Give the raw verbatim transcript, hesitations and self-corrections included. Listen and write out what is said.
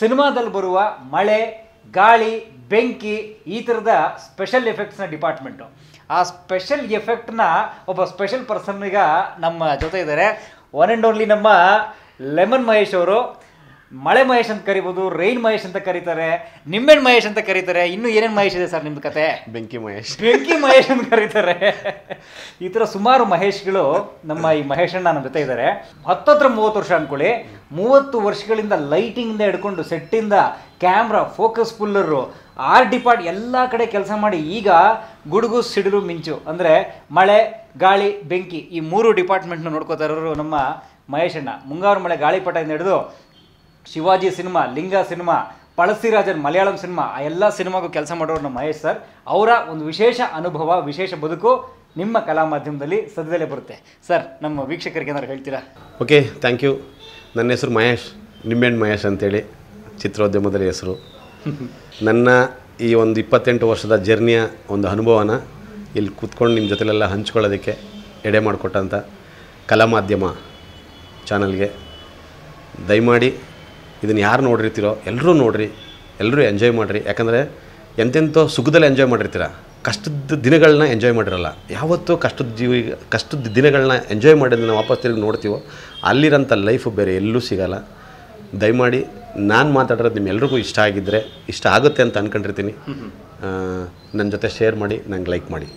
ಸಿನಿಮಾದಲ್ಲಿ ಬರುವ ಮಳೆ ಗಾಳಿ ಬೆಂಕಿ ಈ ತರದ ಸ್ಪೆಷಲ್ ಎಫೆಕ್ಟ್ಸ್ ನ ಡಿಪಾರ್ಟ್ಮೆಂಟ್ ಆ ಸ್ಪೆಷಲ್ ಎಫೆಕ್ಟ್ ನ ಒಬ್ಬ ಸ್ಪೆಷಲ್ ಪರ್ಸನ್ ಈಗ ನಮ್ಮ ಜೊತೆ ಇದ್ದಾರೆ ಒನ್ ಅಂಡ್ ಓನ್ಲಿ ನಮ್ಮ ಲೆಮನ್ ಮಹೇಶ್ ಅವರು ಮಳೆ ಮಹೇಶ್ ಅಂತ ಕರೀಬಹುದು ರೈನ್ ಮಹೇಶ್ ಅಂತ ಕರೀತಾರೆ ನಿಂಬೆಹಣ್ಣು ಮಹೇಶ್ ಅಂತ ಕರೀತಾರೆ ಇನ್ನು ಏನೇನು ಮಹೇಶ್ ಇದೆ ಸರ್ ನಿಮ್ಮ ಕತೆ ಬೆಂಕಿ ಮಹೇಶ್ ಬೆಂಕಿ ಮಹೇಶ್ ಅಂತ ಕರೀತಾರೆ ಈ ಥರ ಸುಮಾರು ಮಹೇಶ್ಗಳು ನಮ್ಮ ಈ ಮಹೇಶಣ್ಣ ನಮ್ಮ ಜೊತೆ ಇದ್ದಾರೆ ಹತ್ತತ್ರ ಮೂವತ್ತು ವರ್ಷ ಅಂದ್ಕೊಳ್ಳಿ ಮೂವತ್ತು ವರ್ಷಗಳಿಂದ ಲೈಟಿಂಗಿಂದ ಹಿಡ್ಕೊಂಡು ಸೆಟ್ಟಿಂದ ಕ್ಯಾಮ್ರಾ ಫೋಕಸ್ ಪುಲ್ಲರು ಆರ್ ಡಿಪಾರ್ಟ್ ಎಲ್ಲ ಕಡೆ ಕೆಲಸ ಮಾಡಿ ಈಗ ಗುಡುಗು ಸಿಡಿಲು ಮಿಂಚು ಅಂದರೆ ಮಳೆ ಗಾಳಿ ಬೆಂಕಿ ಈ ಮೂರು ಡಿಪಾರ್ಟ್ಮೆಂಟ್ನ ನೋಡ್ಕೋತಾ ಇರೋರು ನಮ್ಮ ಮಹೇಶಣ್ಣ ಮುಂಗಾರು ಮಳೆ ಗಾಳಿಪಟದಿಂದ ಹಿಡಿದು ಶಿವಾಜಿ ಸಿನಿಮಾ ಲಿಂಗ ಸಿನಿಮಾ ಪಳಸಿರಾಜನ್ ಮಲಯಾಳಂ ಸಿನಿಮಾ ಆ ಎಲ್ಲ ಸಿನಿಮಾಗೂ ಕೆಲಸ ಮಾಡೋರು ನಮ್ಮ ಮಹೇಶ್ ಸರ್ ಅವರ ಒಂದು ವಿಶೇಷ ಅನುಭವ ವಿಶೇಷ ಬದುಕು ನಿಮ್ಮ ಕಲಾ ಮಾಧ್ಯಮದಲ್ಲಿ ಸದ್ಯದಲ್ಲೇ ಬರುತ್ತೆ ಸರ್ ನಮ್ಮ ವೀಕ್ಷಕರಿಗೆ ಏನಾದ್ರು ಹೇಳ್ತೀರಾ ಓಕೆ ಥ್ಯಾಂಕ್ ಯು ನನ್ನ ಹೆಸರು ಮಹೇಶ್ ನಿಂಬೆಹಣ್ಣು ಮಹೇಶ್ ಅಂತೇಳಿ ಚಿತ್ರೋದ್ಯಮದ ಹೆಸರು ನನ್ನ ಈ ಒಂದು ಇಪ್ಪತ್ತೆಂಟು ವರ್ಷದ ಜರ್ನಿಯ ಒಂದು ಅನುಭವನ ಇಲ್ಲಿ ಕೂತ್ಕೊಂಡು ನಿಮ್ಮ ಜೊತೆಲೆಲ್ಲ ಹಂಚ್ಕೊಳ್ಳೋದಕ್ಕೆ ಎಡೆ ಮಾಡಿಕೊಟ್ಟಂಥ ಕಲಾ ಮಾಧ್ಯಮ ಚಾನಲ್ಗೆ ದಯಮಾಡಿ ಇದನ್ನು ಯಾರು ನೋಡಿರ್ತೀರೋ ಎಲ್ಲರೂ ನೋಡಿರಿ ಎಲ್ಲರೂ ಎಂಜಾಯ್ ಮಾಡಿರಿ ಯಾಕಂದರೆ ಎಂತೆಂಥೋ ಸುಖದಲ್ಲಿ ಎಂಜಾಯ್ ಮಾಡಿರ್ತೀರ ಕಷ್ಟದ ದಿನಗಳನ್ನ ಎಂಜಾಯ್ ಮಾಡಿರಲ್ಲ ಯಾವತ್ತೂ ಕಷ್ಟದ ಜೀವಿ ಕಷ್ಟದ ದಿನಗಳನ್ನ ಎಂಜಾಯ್ ಮಾಡಿದ್ರೆ ನಾವು ವಾಪಸ್ ತಿರುಗಿ ನೋಡ್ತೀವೋ ಅಲ್ಲಿರೋಂಥ ಲೈಫು ಬೇರೆ ಎಲ್ಲೂ ಸಿಗೋಲ್ಲ ದಯಮಾಡಿ ನಾನು ಮಾತಾಡಿರೋದು ನಿಮ್ಮೆಲ್ರಿಗೂ ಇಷ್ಟ ಆಗಿದ್ದರೆ ಇಷ್ಟ ಆಗುತ್ತೆ ಅಂತ ಅಂದ್ಕೊಂಡಿರ್ತೀನಿ ನನ್ನ ಜೊತೆ ಶೇರ್ ಮಾಡಿ ನಂಗೆ ಲೈಕ್ ಮಾಡಿ